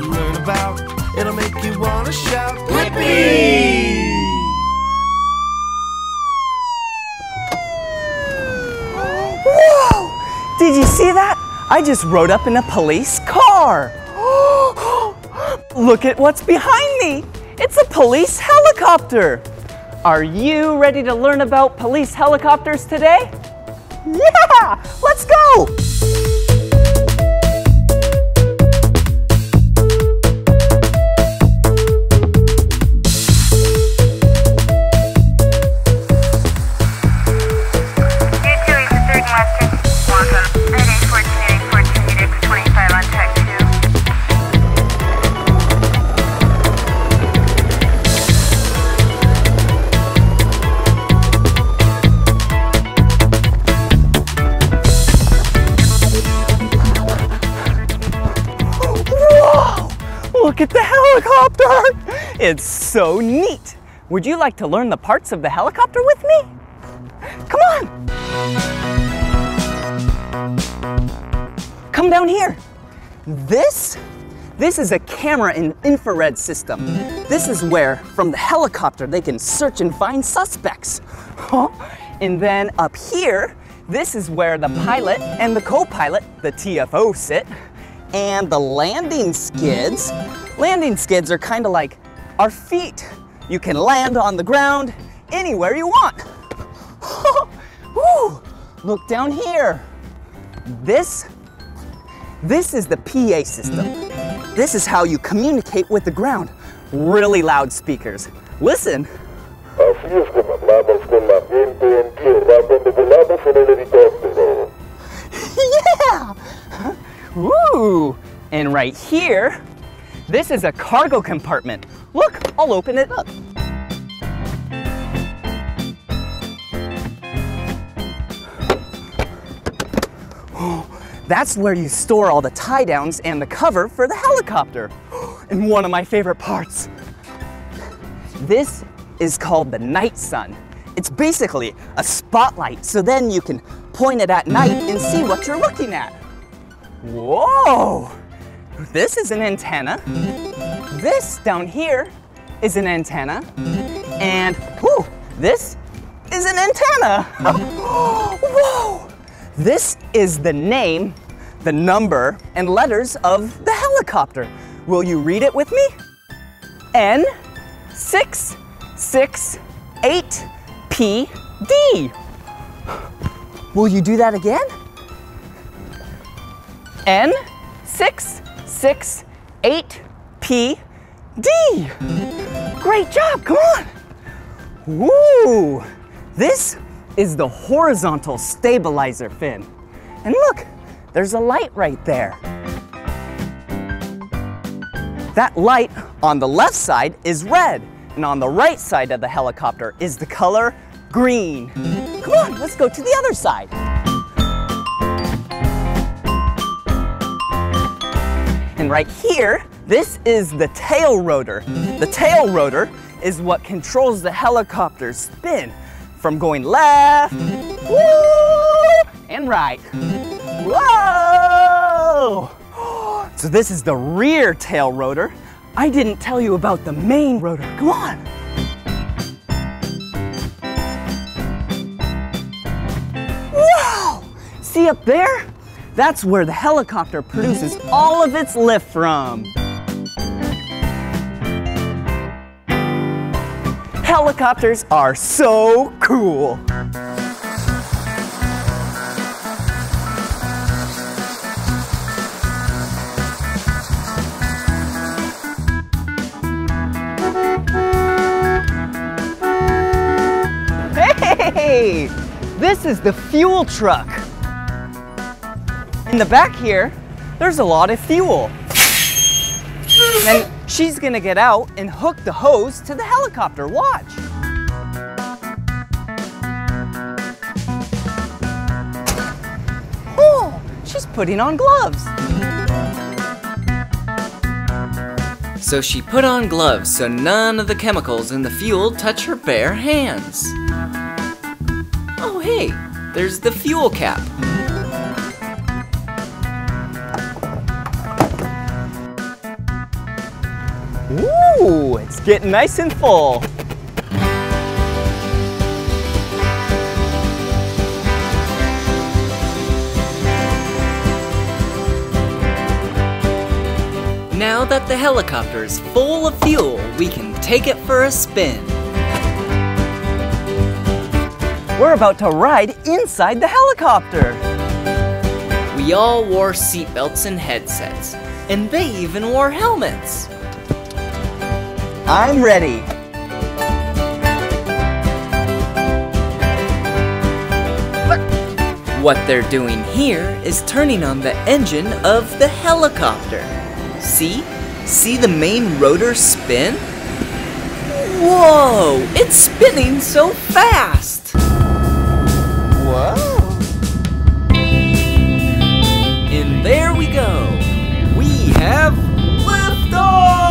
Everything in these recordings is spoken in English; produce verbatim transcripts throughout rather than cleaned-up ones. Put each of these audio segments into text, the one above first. to learn about. It'll make you want to shout, Blippi! Whoa! Did you see that? I just rode up in a police car. Look at what's behind me. It's a police helicopter. Are you ready to learn about police helicopters today? Yeah! Let's go! Look at the helicopter! It's so neat! Would you like to learn the parts of the helicopter with me? Come on! Come down here! This, this is a camera and infrared system. This is where, from the helicopter, they can search and find suspects. Huh? And then up here, this is where the pilot and the co-pilot, the T F O, sit. And the landing skids. Landing skids are kind of like our feet. You can land on the ground anywhere you want. Woo. Look down here. This, this is the P A system. This is how you communicate with the ground. Really loud speakers. Listen. Yeah! Woo! And right here, this is a cargo compartment. Look, I'll open it up. Oh, that's where you store all the tie downs and the cover for the helicopter. And one of my favorite parts. This is called the night sun. It's basically a spotlight, so then you can point it at night and see what you're looking at. Whoa! This is an antenna. This down here is an antenna. And whoo, this is an antenna. Whoa! This is the name, the number, and letters of the helicopter. Will you read it with me? N six six eight P D. Will you do that again? N six six eight P D. Great job, come on. Woo! This is the horizontal stabilizer fin. And look, there's a light right there. That light on the left side is red, and on the right side of the helicopter is the color green. Come on, let's go to the other side. And right here, this is the tail rotor. The tail rotor is what controls the helicopter's spin from going left, whoa, and right. Whoa! So this is the rear tail rotor. I didn't tell you about the main rotor. Come on. Wow! See up there? That's where the helicopter produces all of its lift from. Helicopters are so cool. Hey, this is the fuel truck. In the back here, there's a lot of fuel. And she's gonna get out and hook the hose to the helicopter, watch. Oh, she's putting on gloves. So she put on gloves so none of the chemicals in the fuel touch her bare hands. Oh hey, there's the fuel cap. It's getting nice and full. Now that the helicopter is full of fuel, we can take it for a spin. We're about to ride inside the helicopter. We all wore seatbelts and headsets, and they even wore helmets. I'm ready. What they're doing here is turning on the engine of the helicopter. See? See the main rotor spin? Whoa! It's spinning so fast! Whoa! And there we go! We have liftoff!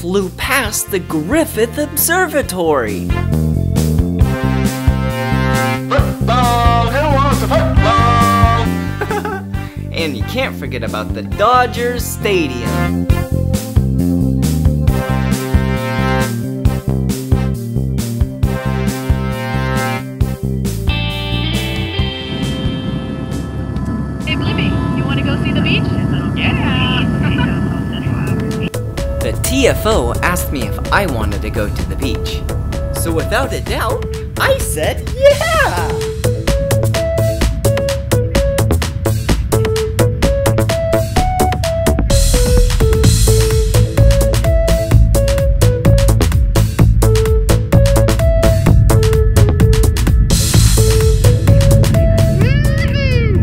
Flew past the Griffith Observatory. Football, who wants a football? And you can't forget about the Dodgers Stadium. Hey, Blippi, you want to go see the beach? Yeah! The T F O asked me if I wanted to go to the beach. So without a doubt, I said yeah! Woohoo!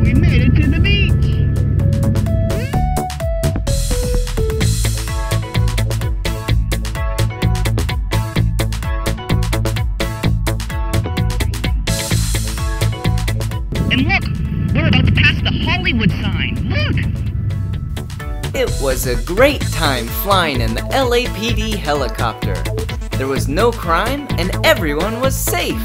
We made it to the beach! It was a great time flying in the L A P D helicopter. There was no crime and everyone was safe.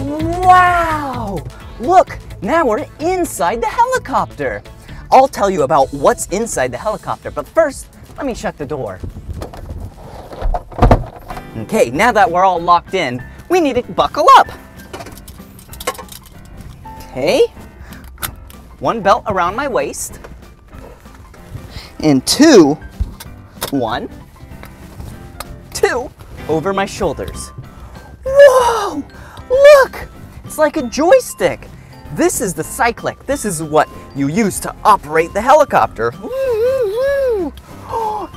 Wow! Look, now we're inside the helicopter. I'll tell you about what's inside the helicopter, but first, let me shut the door. Okay, now that we're all locked in, we need to buckle up. Okay, one belt around my waist. And two, one, two, over my shoulders. Whoa, look, it's like a joystick. This is the cyclic. This is what you use to operate the helicopter.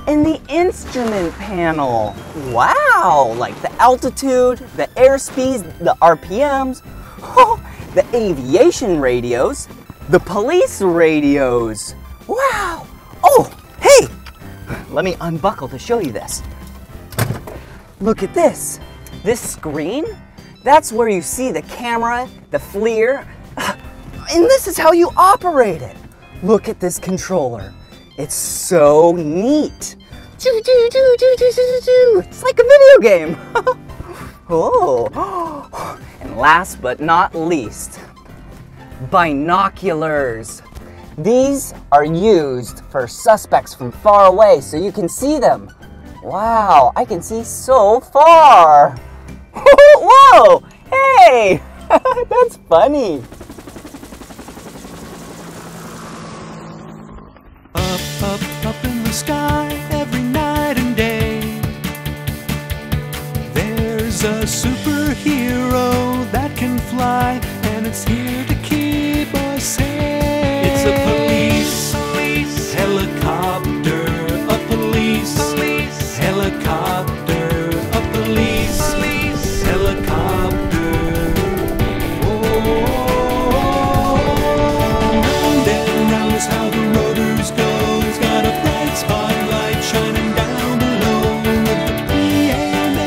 And the instrument panel. Wow, like the altitude, the airspeeds, the R P Ms, oh, the aviation radios, the police radios. Wow. Oh, hey, let me unbuckle to show you this. Look at this. This screen, that's where you see the camera, the FLIR, and this is how you operate it. Look at this controller. It's so neat. It's like a video game. Oh, and last but not least, binoculars. These are used for suspects from far away so you can see them. Wow, I can see so far. Whoa, hey, that's funny. Up, up, up in the sky every night and day. There's a superhero that can fly and it's here to keep us safe. A police, police helicopter, a police, police helicopter, a police, police helicopter. Oh, round and round is how the rotors go. It's got a bright spotlight shining down below with the E M F.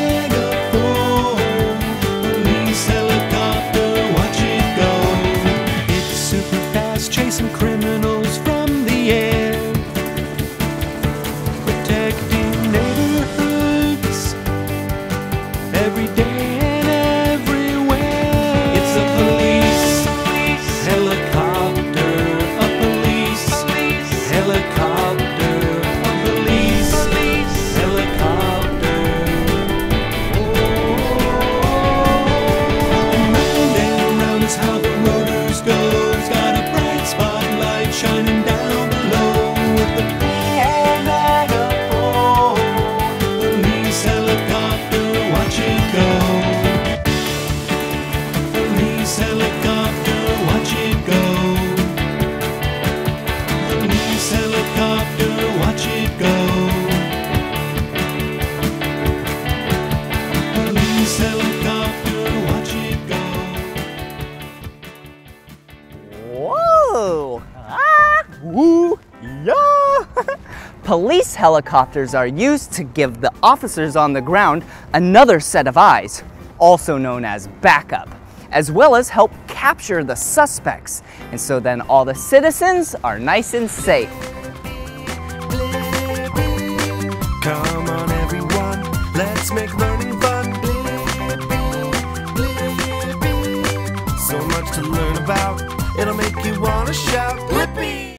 Whoa! Ah! Woo! Yeah! Police helicopters are used to give the officers on the ground another set of eyes, also known as backup, as well as help capture the suspects. And so then all the citizens are nice and safe. Come on everyone, let's make